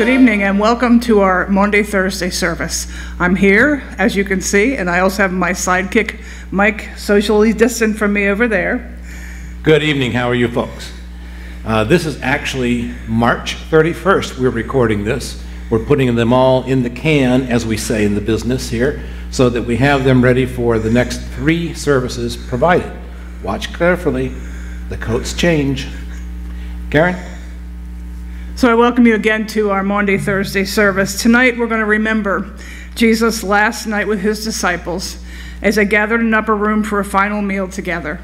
Good evening and welcome to our Maundy Thursday service. I'm here, as you can see, and I also have my sidekick, Mike, socially distant from me over there. Good evening, how are you folks? This is actually March 31st we're recording this. We're putting them all in the can, as we say in the business here, so that we have them ready for the next three services provided. Watch carefully, the coats change. Karen? So I welcome you again to our Maundy Thursday service. Tonight we're going to remember Jesus' last night with his disciples as they gathered in an upper room for a final meal together.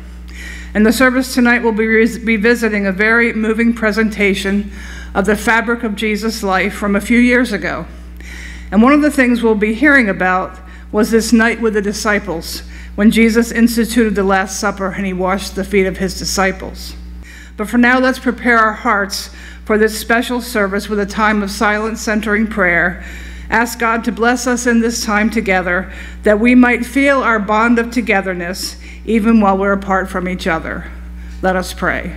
And the service tonight will be revisiting a very moving presentation of the fabric of Jesus' life from a few years ago. And one of the things we'll be hearing about was this night with the disciples when Jesus instituted the Last Supper and he washed the feet of his disciples. But for now, let's prepare our hearts for this special service with a time of silent centering prayer. Ask God to bless us in this time together, that we might feel our bond of togetherness even while we're apart from each other. Let us pray.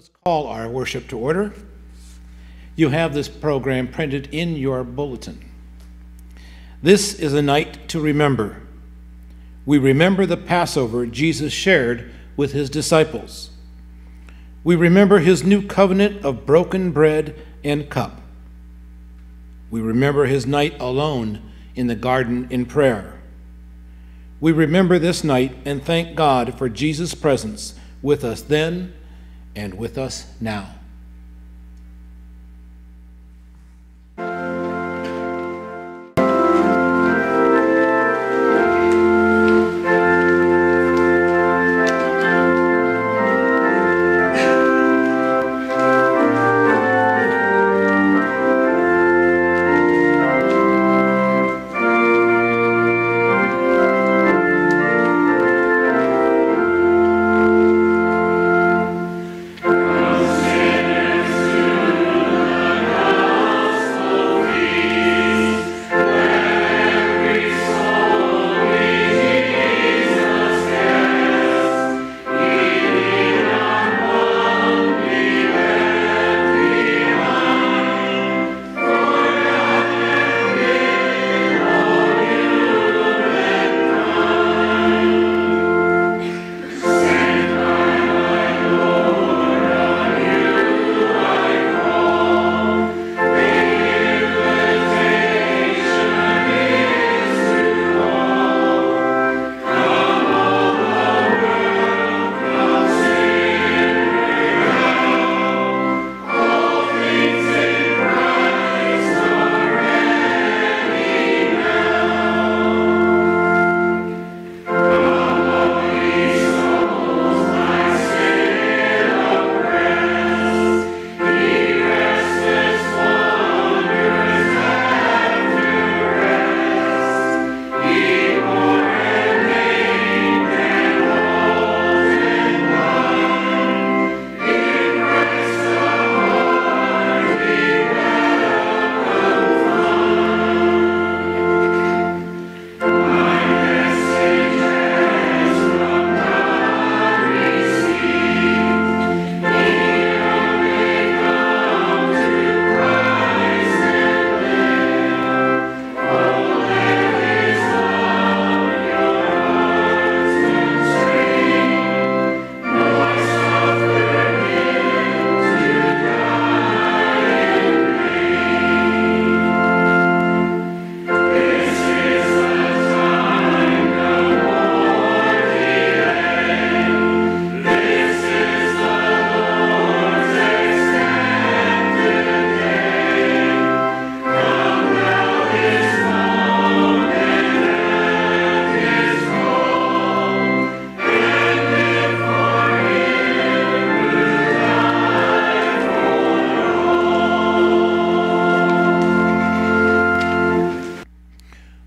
Let's call our worship to order. You have this program printed in your bulletin. This is a night to remember. We remember the Passover Jesus shared with his disciples. We remember his new covenant of broken bread and cup. We remember his night alone in the garden in prayer. We remember this night and thank God for Jesus' presence with us then and with us now.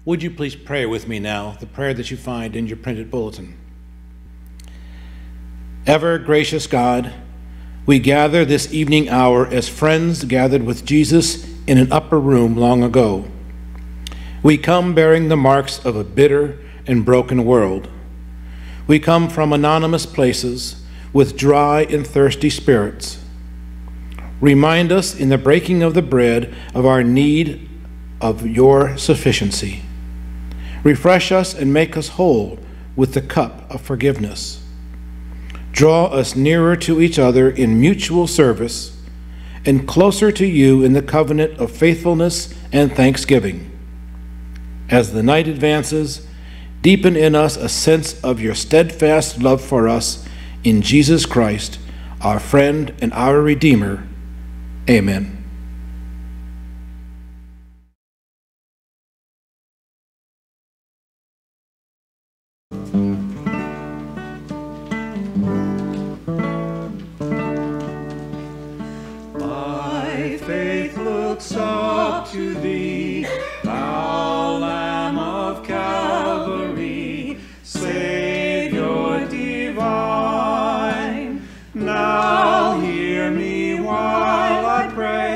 Would you please pray with me now, the prayer that you find in your printed bulletin. Ever gracious God, we gather this evening hour as friends gathered with Jesus in an upper room long ago. We come bearing the marks of a bitter and broken world. We come from anonymous places with dry and thirsty spirits. Remind us in the breaking of the bread of our need of your sufficiency. Refresh us and make us whole with the cup of forgiveness. Draw us nearer to each other in mutual service and closer to you in the covenant of faithfulness and thanksgiving. As the night advances, deepen in us a sense of your steadfast love for us in Jesus Christ, our friend and our Redeemer. Amen. Divine, now hear me while I pray.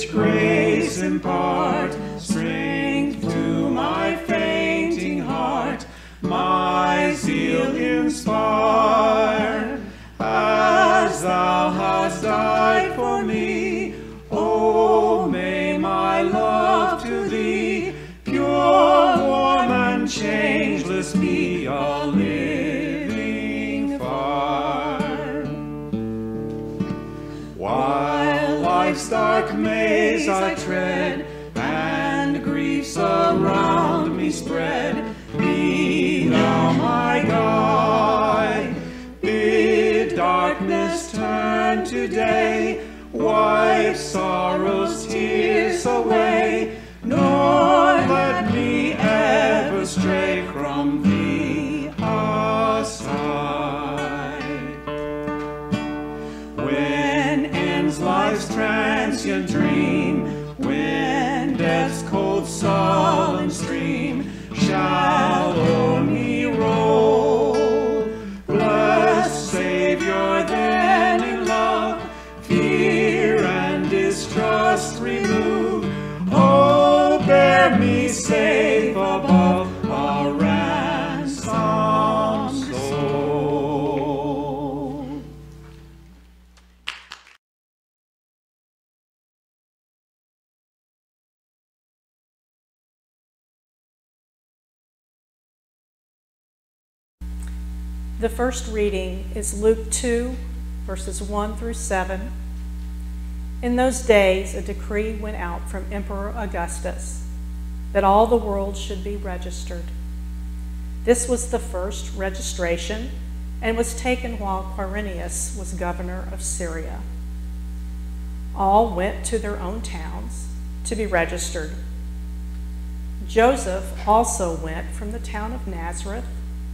its grace impart strength to my fainting heart, my zeal inspire, as thou hast died for me, oh, may my love to thee pure, warm, and changeless be, a living fire. While life's dark maze I tread, and griefs around me spread, be thou my guide, bid darkness turn to day, wipe sorrow's tears away, nor let me ever stray from thee aside. When ends life's transient dream, when death's cold sullen stream shall o'er me roll, blessed Savior, then in love, fear and distrust remove. Oh, bear me safe above a ransomed soul. The first reading is Luke 2, verses 1-7. In those days, a decree went out from Emperor Augustus that all the world should be registered. This was the first registration and was taken while Quirinius was governor of Syria. All went to their own towns to be registered. Joseph also went from the town of Nazareth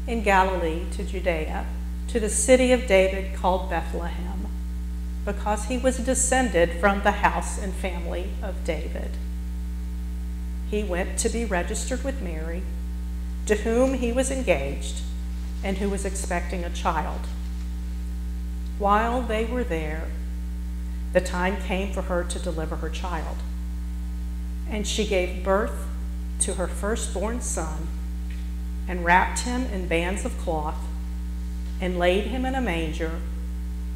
in Galilee to Judea, to the city of David called Bethlehem, because he was descended from the house and family of David. He went to be registered with Mary, to whom he was engaged and who was expecting a child. While they were there, the time came for her to deliver her child, and she gave birth to her firstborn son and wrapped him in bands of cloth and laid him in a manger,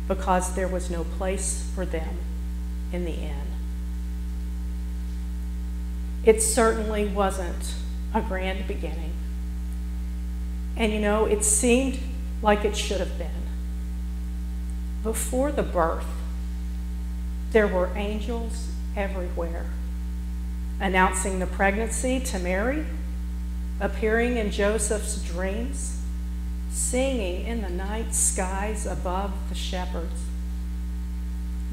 because there was no place for them in the inn. It certainly wasn't a grand beginning. And you know, it seemed like it should have been. Before the birth, there were angels everywhere, announcing the pregnancy to Mary, appearing in Joseph's dreams, singing in the night skies above the shepherds.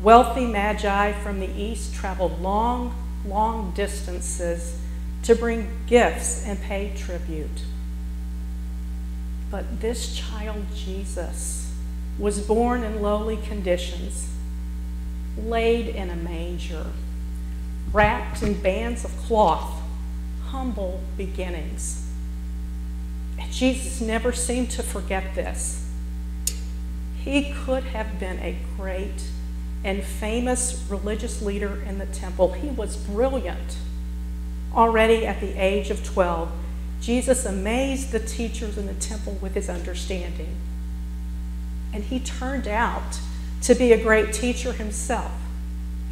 Wealthy magi from the east traveled long, long distances to bring gifts and pay tribute. But this child Jesus was born in lowly conditions, laid in a manger, wrapped in bands of cloth, humble beginnings. Jesus never seemed to forget this. He could have been a great and famous religious leader in the temple. He was brilliant. Already at the age of 12, Jesus amazed the teachers in the temple with his understanding. And he turned out to be a great teacher himself,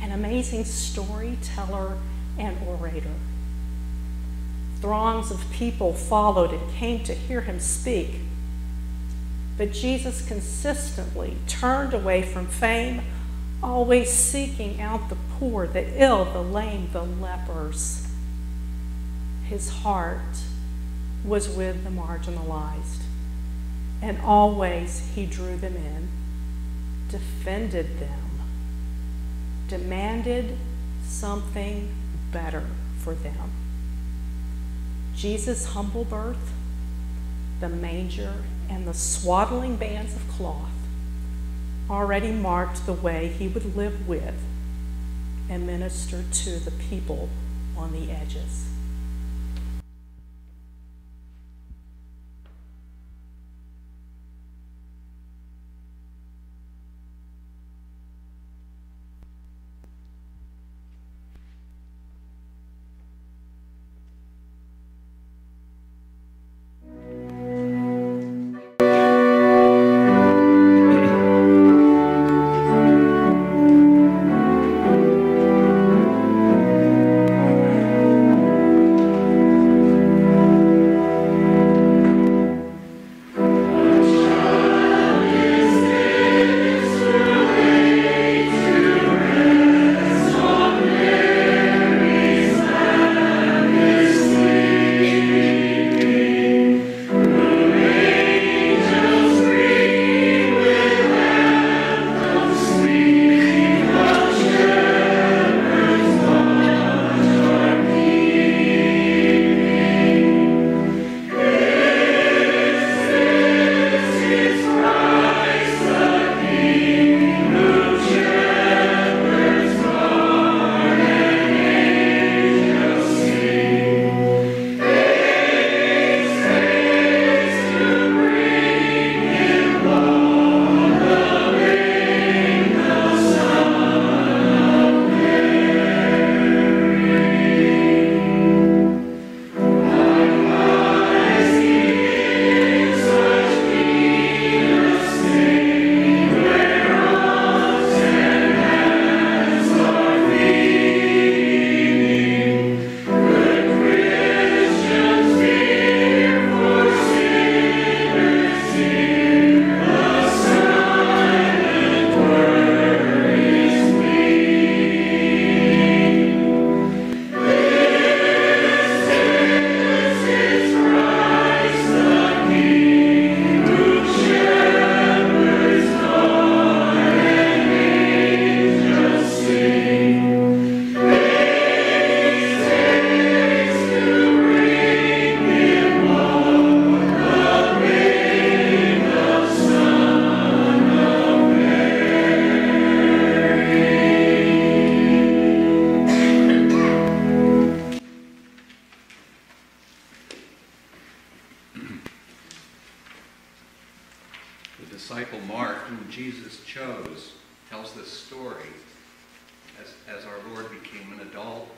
an amazing storyteller and orator. Throngs of people followed and came to hear him speak. But Jesus consistently turned away from fame, always seeking out the poor, the ill, the lame, the lepers. His heart was with the marginalized, and always he drew them in, defended them, demanded something better for them. Jesus' humble birth, the manger, and the swaddling bands of cloth already marked the way he would live with and minister to the people on the edges. tells this story as our Lord became an adult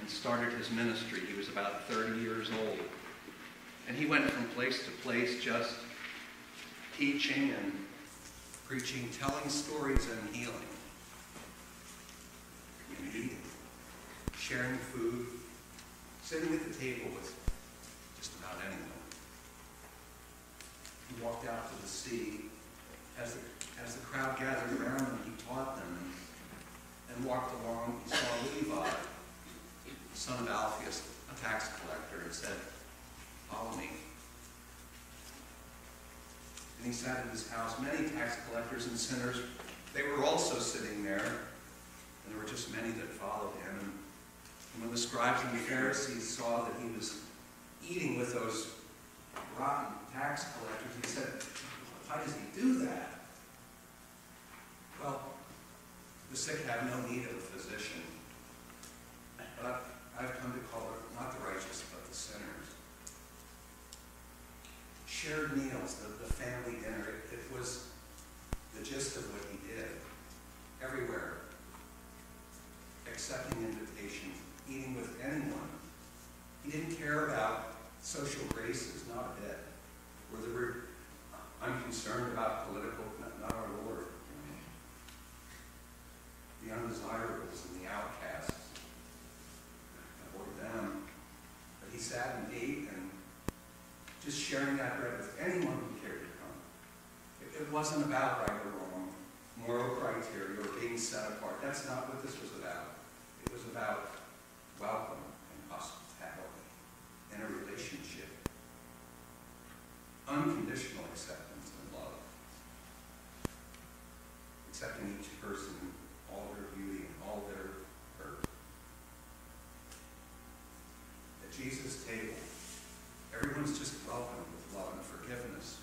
and started his ministry. He was about 30 years old. And he went from place to place just teaching and preaching, telling stories and healing. Community, sharing food, sitting at the table with just about anyone. He walked out to the sea. As the crowd gathered around him, he taught them and walked along. He saw Levi, the son of Alphaeus, a tax collector, and said, "Follow me." And he sat in his house. Many tax collectors and sinners, they were also sitting there, and there were just many that followed him. And when the scribes and the Pharisees saw that he was eating with those rotten tax collectors, he said, "Why does he do that?" Well, the sick have no need of a physician, but I've come to call not the righteous, but the sinners. Shared meals, the family dinner, it was the gist of what he did. Everywhere, accepting invitations, eating with anyone. He didn't care about social graces, not a bit. Or the root. I'm concerned about political, not our Lord. The undesirables and the outcasts, avoid them. But he sat and ate and just sharing that bread with anyone who cared to come. It wasn't about right or wrong, moral criteria, or being set apart. That's not what this was about. It was about welcome and hospitality and a relationship. Unconditional acceptance and love. Accepting each person, all their beauty and all their hurt. At Jesus' table, everyone's just welcomed with love and forgiveness.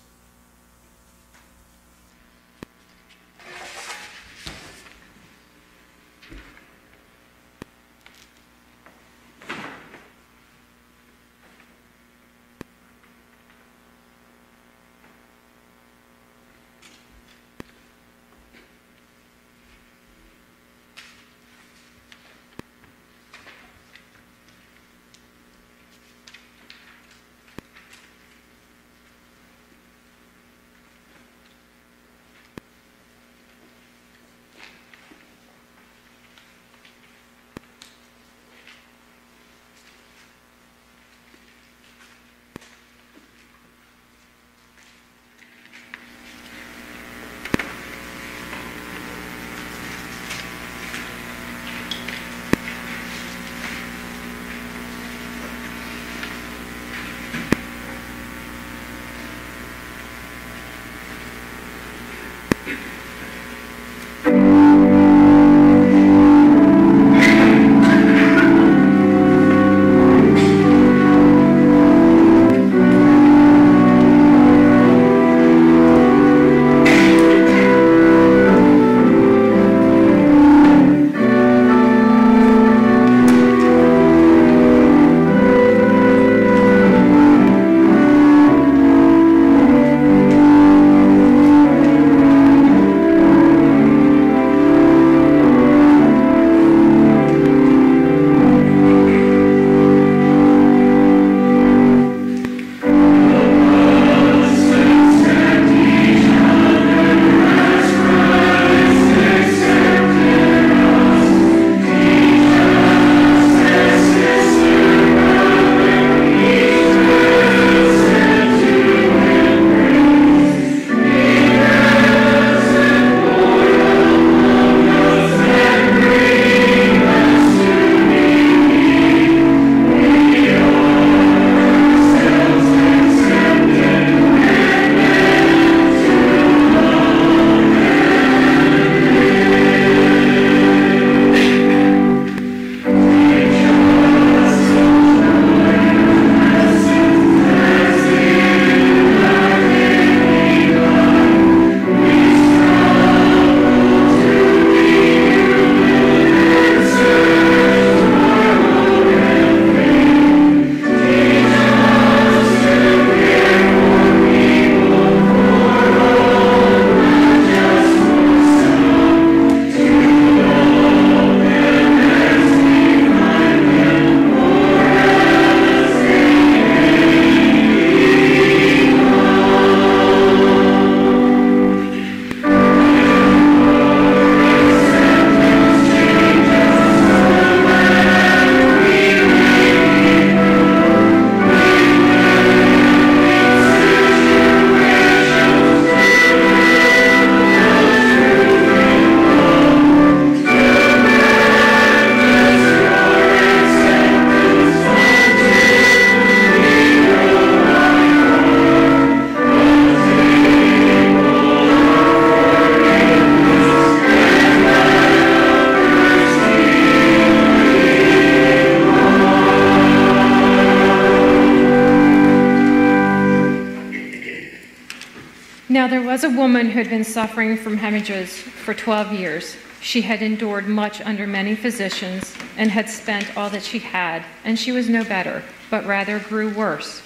was a woman who had been suffering from hemorrhages for 12 years. She had endured much under many physicians and had spent all that she had, and she was no better, but rather grew worse.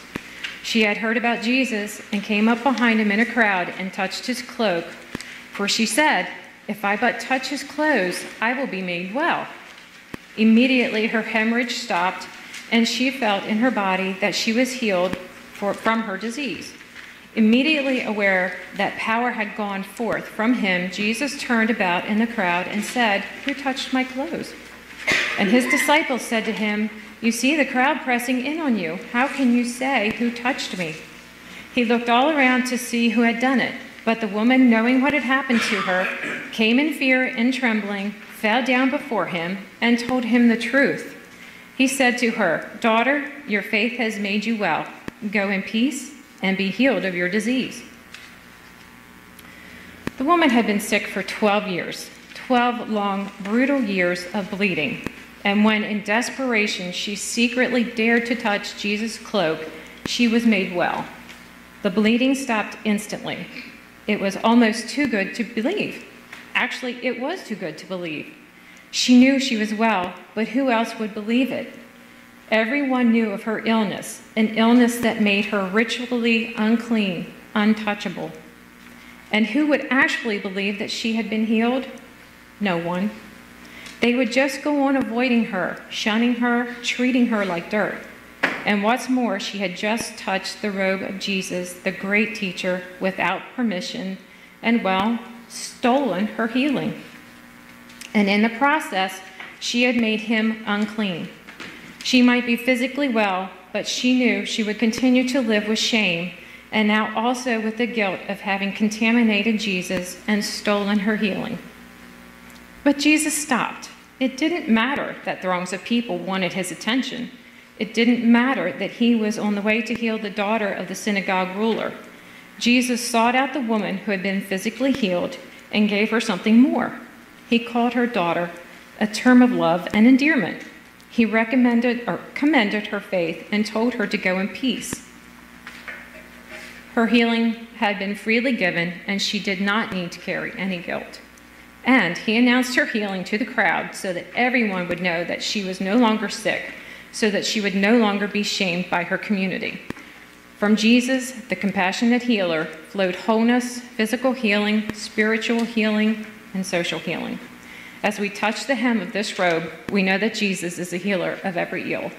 She had heard about Jesus and came up behind him in a crowd and touched his cloak, for she said, "If I but touch his clothes, I will be made well." Immediately her hemorrhage stopped, and she felt in her body that she was healed from her disease. Immediately aware that power had gone forth from him, Jesus turned about in the crowd and said, "Who touched my clothes?" And his disciples said to him, "You see the crowd pressing in on you. How can you say, 'Who touched me?'" He looked all around to see who had done it, but the woman, knowing what had happened to her, came in fear and trembling, fell down before him, and told him the truth. He said to her, "Daughter, your faith has made you well. Go in peace and be healed of your disease." The woman had been sick for 12 years, 12 long, brutal years of bleeding. And when in desperation she secretly dared to touch Jesus' cloak, she was made well. The bleeding stopped instantly. It was almost too good to believe. Actually, it was too good to believe. She knew she was well, but who else would believe it? Everyone knew of her illness, an illness that made her ritually unclean, untouchable. And who would actually believe that she had been healed? No one. They would just go on avoiding her, shunning her, treating her like dirt. And what's more, she had just touched the robe of Jesus, the great teacher, without permission, and, well, stolen her healing. And in the process, she had made him unclean. She might be physically well, but she knew she would continue to live with shame, and now also with the guilt of having contaminated Jesus and stolen her healing. But Jesus stopped. It didn't matter that throngs of people wanted his attention. It didn't matter that he was on the way to heal the daughter of the synagogue ruler. Jesus sought out the woman who had been physically healed and gave her something more. He called her daughter, a term of love and endearment. He commended her faith and told her to go in peace. Her healing had been freely given, and she did not need to carry any guilt. And he announced her healing to the crowd so that everyone would know that she was no longer sick, so that she would no longer be shamed by her community. From Jesus, the compassionate healer, flowed wholeness, physical healing, spiritual healing, and social healing. As we touch the hem of this robe, we know that Jesus is the healer of every ill.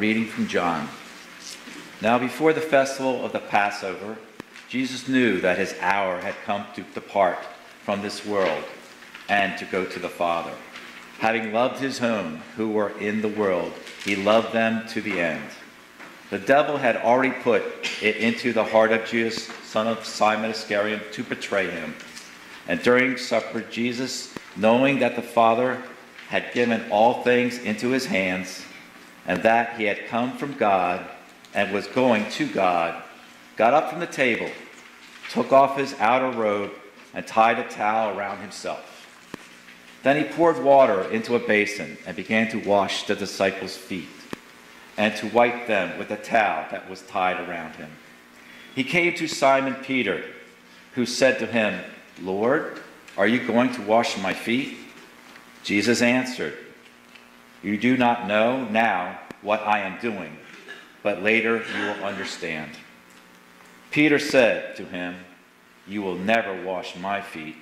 reading from John. Now before the festival of the Passover, Jesus knew that his hour had come to depart from this world and to go to the Father. Having loved his own who were in the world, he loved them to the end. The devil had already put it into the heart of Judas, son of Simon Iscariot, to betray him. And during supper, Jesus, knowing that the Father had given all things into his hands, and that he had come from God and was going to God, got up from the table, took off his outer robe, and tied a towel around himself. Then he poured water into a basin and began to wash the disciples' feet and to wipe them with a towel that was tied around him. He came to Simon Peter, who said to him, "Lord, are you going to wash my feet?" Jesus answered, "You do not know now what I am doing, but later you will understand." Peter said to him, "You will never wash my feet."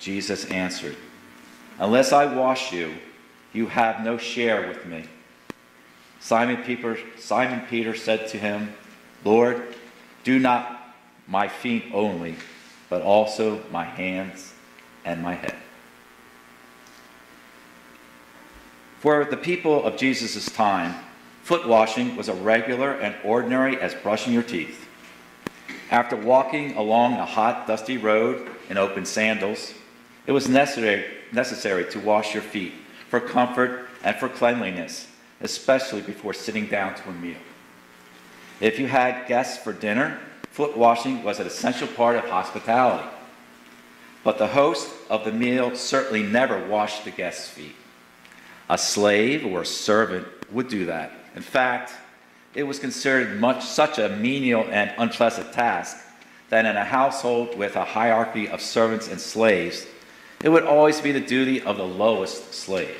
Jesus answered, "Unless I wash you, you have no share with me." Simon Peter said to him, "Lord, do not my feet only, but also my hands and my head." For the people of Jesus' time, foot washing was as regular and ordinary as brushing your teeth. After walking along a hot, dusty road in open sandals, it was necessary to wash your feet for comfort and for cleanliness, especially before sitting down to a meal. If you had guests for dinner, foot washing was an essential part of hospitality. But the host of the meal certainly never washed the guest's feet. A slave or a servant would do that. In fact, it was considered such a menial and unpleasant task that in a household with a hierarchy of servants and slaves, it would always be the duty of the lowest slave.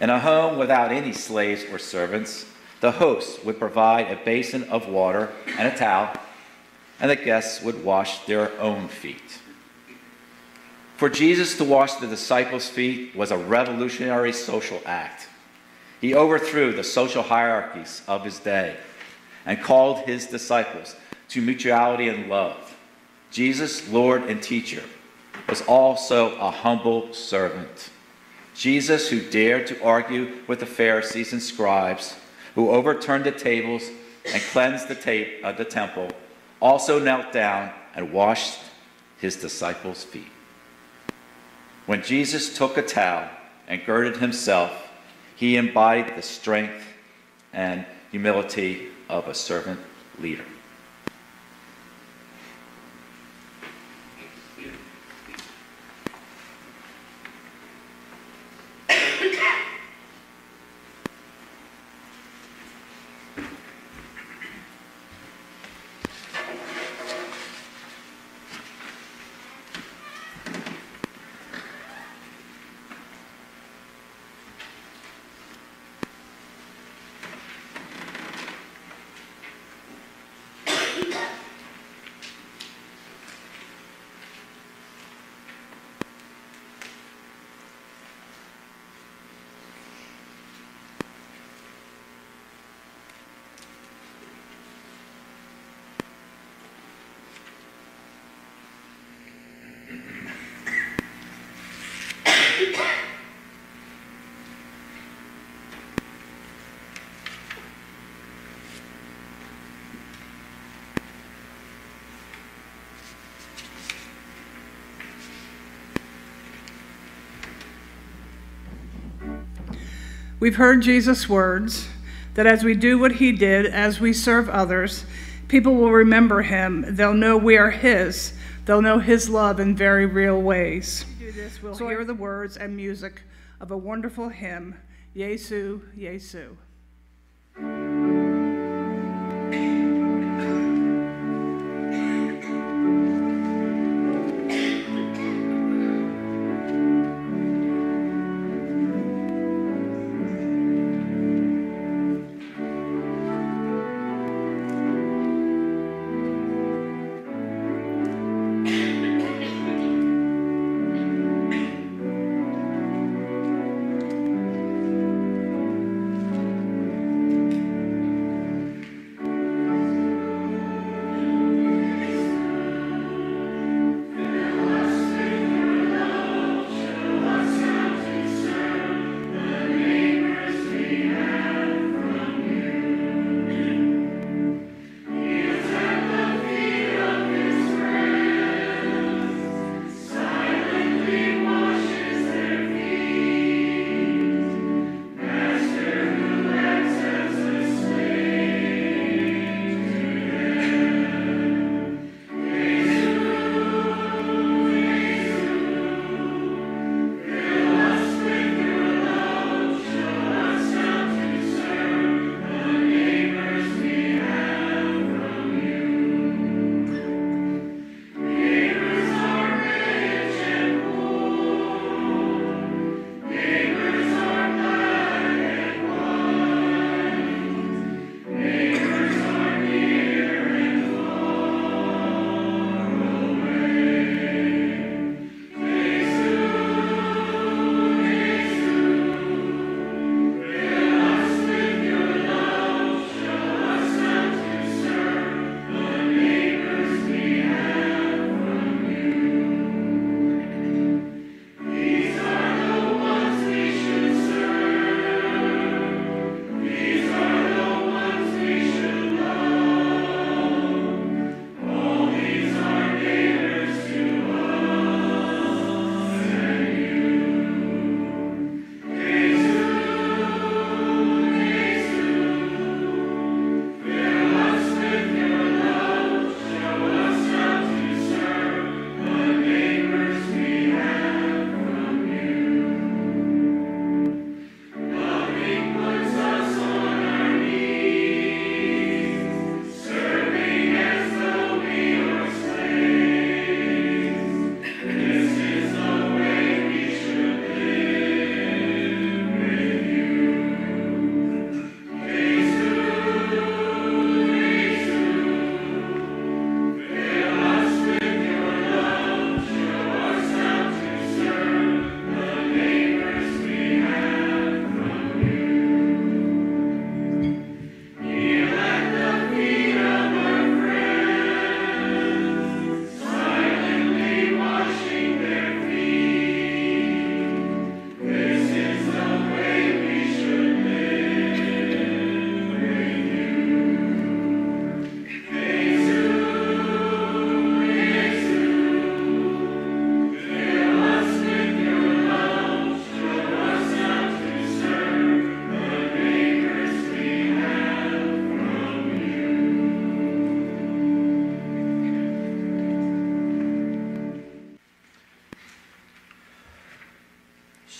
In a home without any slaves or servants, the host would provide a basin of water and a towel, and the guests would wash their own feet. For Jesus to wash the disciples' feet was a revolutionary social act. He overthrew the social hierarchies of his day and called his disciples to mutuality and love. Jesus, Lord and teacher, was also a humble servant. Jesus, who dared to argue with the Pharisees and scribes, who overturned the tables and cleansed the temple, also knelt down and washed his disciples' feet. When Jesus took a towel and girded himself, he embodied the strength and humility of a servant leader. We've heard Jesus' words that as we do what he did, as we serve others, people will remember him. They'll know we are his. They'll know his love in very real ways. As we do this, we'll hear the words and music of a wonderful hymn, Jesu, Jesu.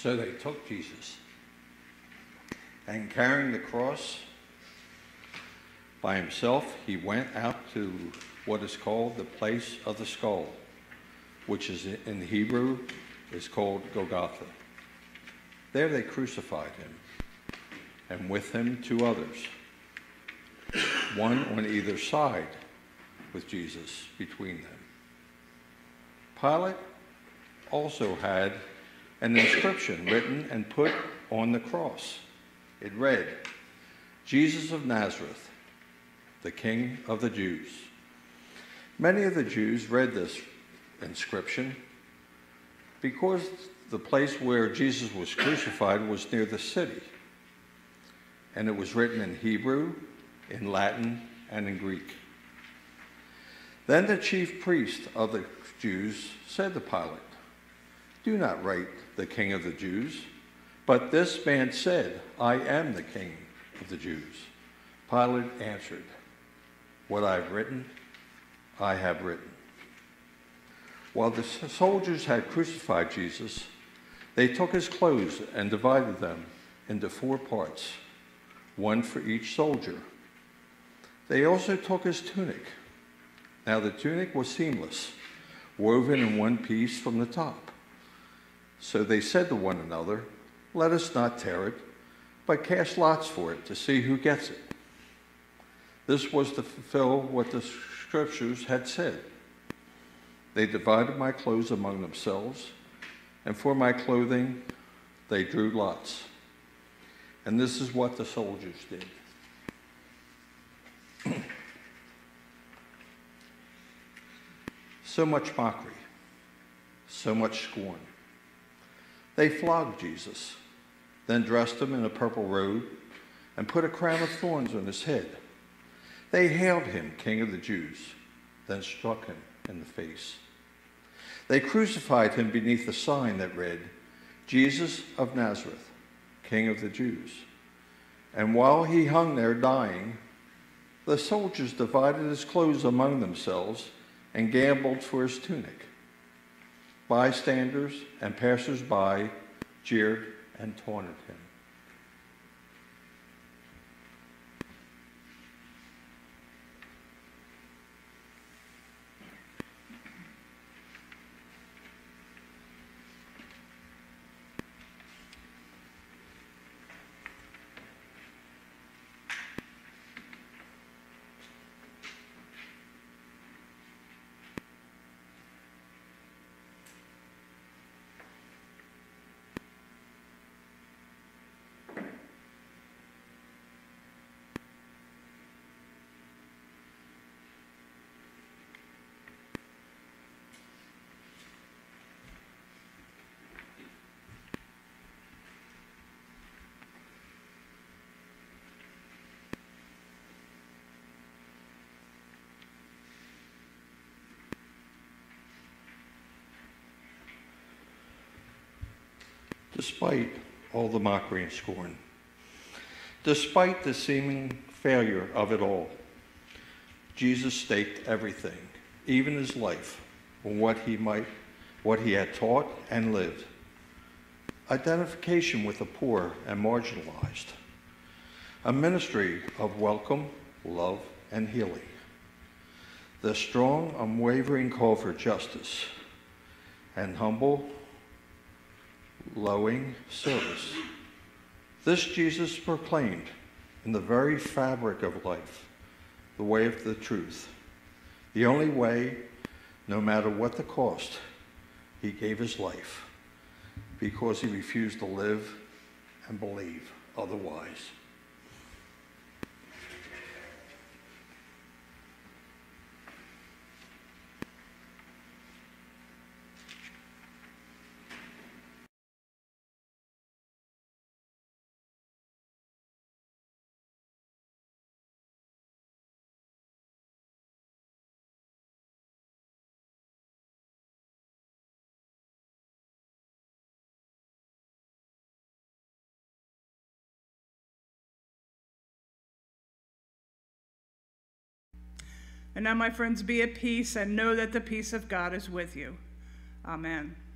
So they took Jesus, and carrying the cross by himself, he went out to what is called the place of the skull, which is in Hebrew is called Golgotha. There they crucified him, and with him two others, one on either side with Jesus between them. Pilate also had an inscription written and put on the cross. It read, "Jesus of Nazareth, the King of the Jews." Many of the Jews read this inscription because the place where Jesus was crucified was near the city, and it was written in Hebrew, in Latin, and in Greek. Then the chief priest of the Jews said to Pilate, "Do not write 'the King of the Jews,' but this man said, 'I am the King of the Jews.'" Pilate answered, "What I've written, I have written." While the soldiers had crucified Jesus, they took his clothes and divided them into four parts, one for each soldier. They also took his tunic. Now the tunic was seamless, woven in one piece from the top. So they said to one another, "Let us not tear it, but cast lots for it to see who gets it." This was to fulfill what the scriptures had said. "They divided my clothes among themselves, and for my clothing they drew lots." And this is what the soldiers did. So much mockery, so much scorn. They flogged Jesus, then dressed him in a purple robe and put a crown of thorns on his head. They hailed him King of the Jews, then struck him in the face. They crucified him beneath a sign that read, "Jesus of Nazareth, King of the Jews." And while he hung there dying, the soldiers divided his clothes among themselves and gambled for his tunic. Bystanders and passers-by jeered and taunted him. Despite all the mockery and scorn, despite the seeming failure of it all, Jesus staked everything, even his life, on what he had taught and lived. Identification with the poor and marginalized, a ministry of welcome, love, and healing, the strong, unwavering call for justice, and humble, lowing service. This Jesus proclaimed in the very fabric of life the way of the truth, the only way, no matter what the cost. He gave his life because he refused to live and believe otherwise. And now, my friends, be at peace and know that the peace of God is with you. Amen.